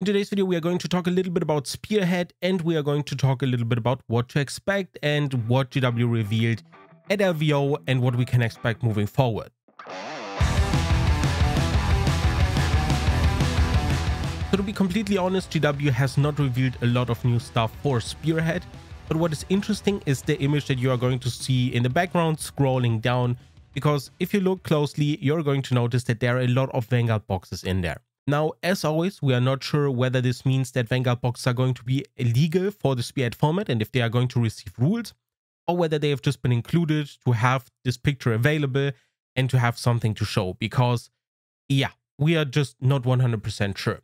In today's video, we are going to talk a little bit about Spearhead, and we are going to talk a little bit about what to expect and what GW revealed at LVO and what we can expect moving forward. So to be completely honest, GW has not revealed a lot of new stuff for Spearhead, but what is interesting is the image that you are going to see in the background scrolling down, because if you look closely, you're going to notice that there are a lot of Vanguard boxes in there. Now, as always, we are not sure whether this means that Vanguard boxes are going to be illegal for the Spearhead format and if they are going to receive rules, or whether they have just been included to have this picture available and to have something to show, because, yeah, we are just not 100% sure.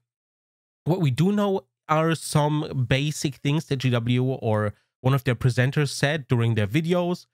What we do know are some basic things that GW or one of their presenters said during their videos,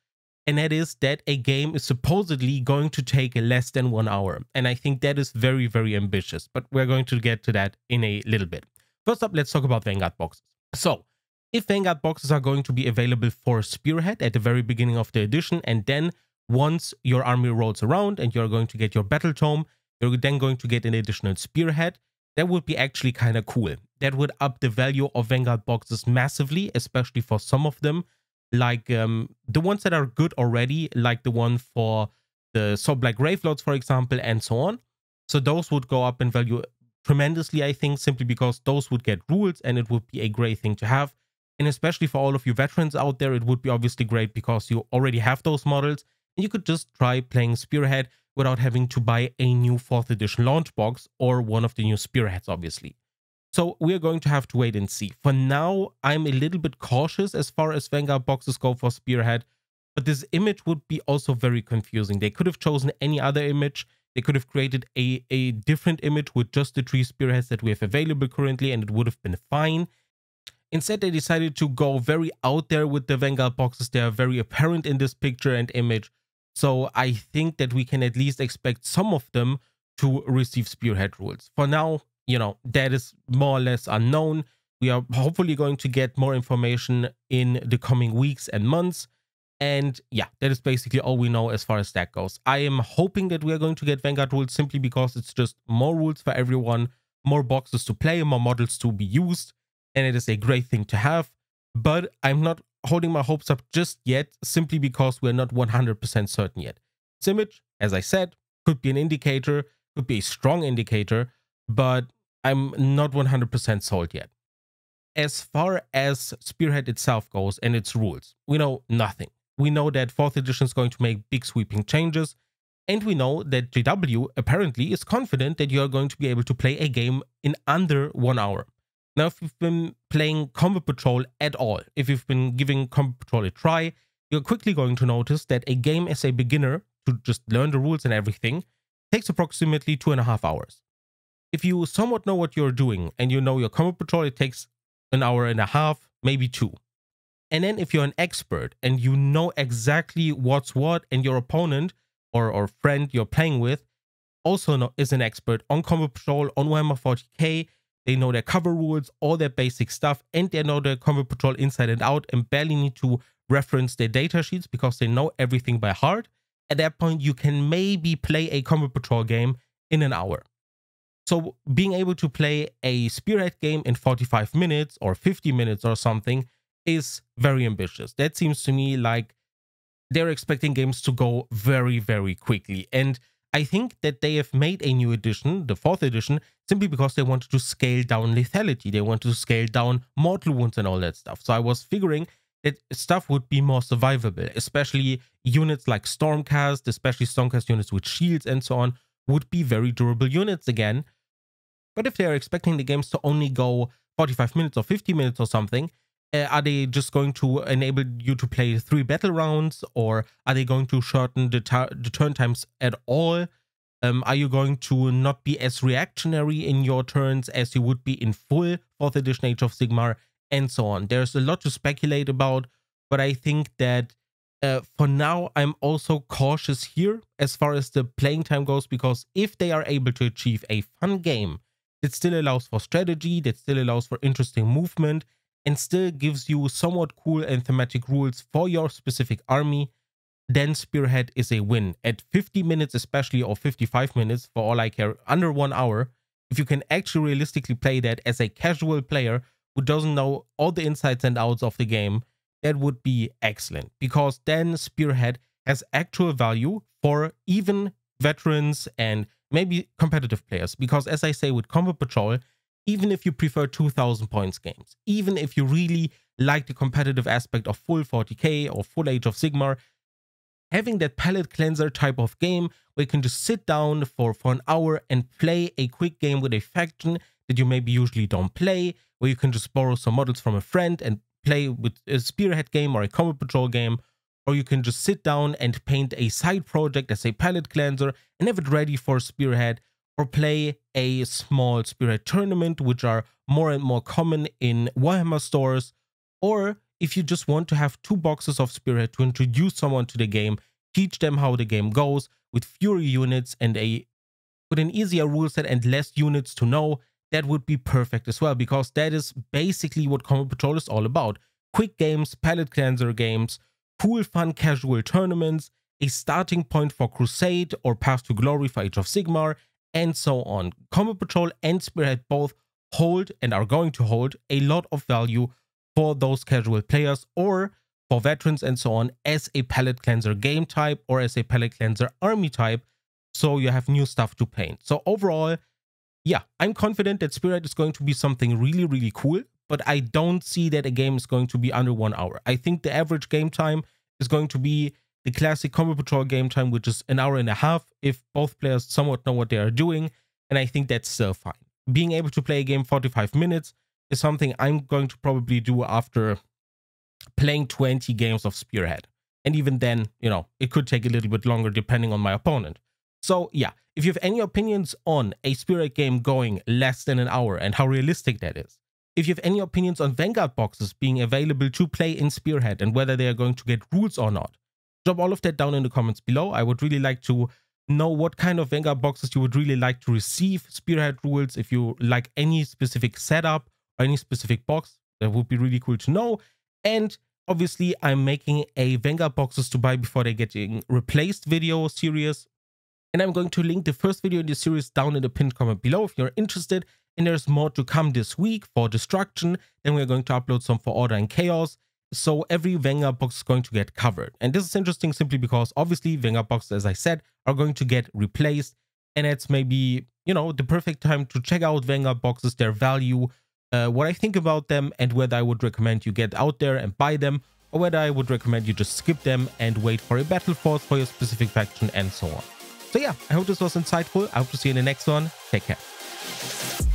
and that is that a game is supposedly going to take less than 1 hour. And I think that is very, very ambitious, but we're going to get to that in a little bit. First up, let's talk about Vanguard boxes. So if Vanguard boxes are going to be available for Spearhead at the very beginning of the edition, and then once your army rolls around and you're going to get your battle tome, you're then going to get an additional Spearhead, that would be actually kind of cool. That would up the value of Vanguard boxes massively, especially for some of them, like the ones that are good already, like the one for the Soul Black Grave Lords, for example, and so on. So those would go up in value tremendously, I think, simply because those would get rules and it would be a great thing to have. And especially for all of you veterans out there, it would be obviously great because you already have those models and you could just try playing Spearhead without having to buy a new 4th edition launch box or one of the new Spearheads, obviously. So we're going to have to wait and see. For now, I'm a little bit cautious as far as Vanguard boxes go for Spearhead, but this image would be also very confusing. They could have chosen any other image. They could have created a different image with just the 3 Spearheads that we have available currently, and it would have been fine. Instead, they decided to go very out there with the Vanguard boxes. They are very apparent in this picture and image. So I think that we can at least expect some of them to receive Spearhead rules. For now, you know, that is more or less unknown. We are hopefully going to get more information in the coming weeks and months. And yeah, that is basically all we know as far as that goes. I am hoping that we are going to get Vanguard rules simply because it's just more rules for everyone, more boxes to play, more models to be used. And it is a great thing to have. But I'm not holding my hopes up just yet, simply because we're not 100% certain yet. This image, as I said, could be an indicator, could be a strong indicator, but I'm not 100% sold yet. As far as Spearhead itself goes and its rules, we know nothing. We know that 4th edition is going to make big sweeping changes, and we know that GW apparently is confident that you're going to be able to play a game in under 1 hour. Now, if you've been playing Combat Patrol at all, if you've been giving Combat Patrol a try, you're quickly going to notice that a game as a beginner, to just learn the rules and everything, takes approximately 2.5 hours. If you somewhat know what you're doing and you know your Combat Patrol, it takes 1.5 hours, maybe 2. And then if you're an expert and you know exactly what's what, and your opponent or friend you're playing with also is an expert on Combat Patrol, on Warhammer 40K, they know their cover rules, all their basic stuff, and they know their Combat Patrol inside and out and barely need to reference their data sheets because they know everything by heart. At that point, you can maybe play a Combat Patrol game in 1 hour. So being able to play a Spearhead game in 45 minutes or 50 minutes or something is very ambitious. That seems to me like they're expecting games to go very, very quickly. And I think that they have made a new edition, the 4th edition, simply because they wanted to scale down lethality. They wanted to scale down mortal wounds and all that stuff. So I was figuring that stuff would be more survivable, especially units like Stormcast, especially Stormcast units with shields and so on, would be very durable units again. But if they are expecting the games to only go 45 minutes or 50 minutes or something, are they just going to enable you to play 3 battle rounds, or are they going to shorten the turn times at all? Are you going to not be as reactionary in your turns as you would be in full 4th edition Age of Sigmar, and so on? There's a lot to speculate about, but I think that for now I'm also cautious here as far as the playing time goes, because if they are able to achieve a fun game that still allows for strategy, that still allows for interesting movement, and still gives you somewhat cool and thematic rules for your specific army, then Spearhead is a win. At 50 minutes especially, or 55 minutes for all I care, under 1 hour, if you can actually realistically play that as a casual player who doesn't know all the insides and outs of the game, that would be excellent, because then Spearhead has actual value for even veterans and maybe competitive players. Because as I say with Combat Patrol, even if you prefer 2,000 points games, even if you really like the competitive aspect of full 40k or full Age of Sigmar, having that palette cleanser type of game where you can just sit down for an hour and play a quick game with a faction that you maybe usually don't play, where you can just borrow some models from a friend and play with a Spearhead game or a Combat Patrol game, or you can just sit down and paint a side project as a palette cleanser and have it ready for Spearhead, or play a small Spearhead tournament, which are more and more common in Warhammer stores. Or if you just want to have 2 boxes of Spearhead to introduce someone to the game, teach them how the game goes with fewer units and with an easier rule set and less units to know, that would be perfect as well, because that is basically what Combat Patrol is all about. Quick games, palette cleanser games, cool, fun, casual tournaments, a starting point for Crusade or Path to Glory for Age of Sigmar, and so on. Combat Patrol and Spearhead both hold and are going to hold a lot of value for those casual players or for veterans and so on as a palette cleanser game type or as a palette cleanser army type, so you have new stuff to paint. So overall, yeah, I'm confident that Spearhead is going to be something really, really cool, but I don't see that a game is going to be under 1 hour. I think the average game time is going to be the classic Combat Patrol game time, which is an hour and a half if both players somewhat know what they are doing, and I think that's still fine. Being able to play a game 45 minutes is something I'm going to probably do after playing 20 games of Spearhead. And even then, you know, it could take a little bit longer depending on my opponent. So yeah, if you have any opinions on a Spearhead game going less than an hour and how realistic that is, if you have any opinions on Vanguard boxes being available to play in Spearhead and whether they are going to get rules or not, drop all of that down in the comments below. I would really like to know what kind of Vanguard boxes you would really like to receive Spearhead rules, if you like any specific setup, any specific box. That would be really cool to know. And obviously I'm making a Vanguard boxes to buy before they're getting replaced video series, and I'm going to link the first video in the series down in the pinned comment below if you're interested. And there's more to come this week for Destruction, then we're going to upload some for Order and Chaos, so every Vanguard box is going to get covered. And this is interesting simply because obviously Vanguard boxes, as I said, are going to get replaced, and it's maybe, you know, the perfect time to check out Vanguard boxes, their value, what I think about them, and whether I would recommend you get out there and buy them, or whether I would recommend you just skip them and wait for a Battleforce for your specific faction and so on. So yeah, I hope this was insightful. I hope to see you in the next one. Take care.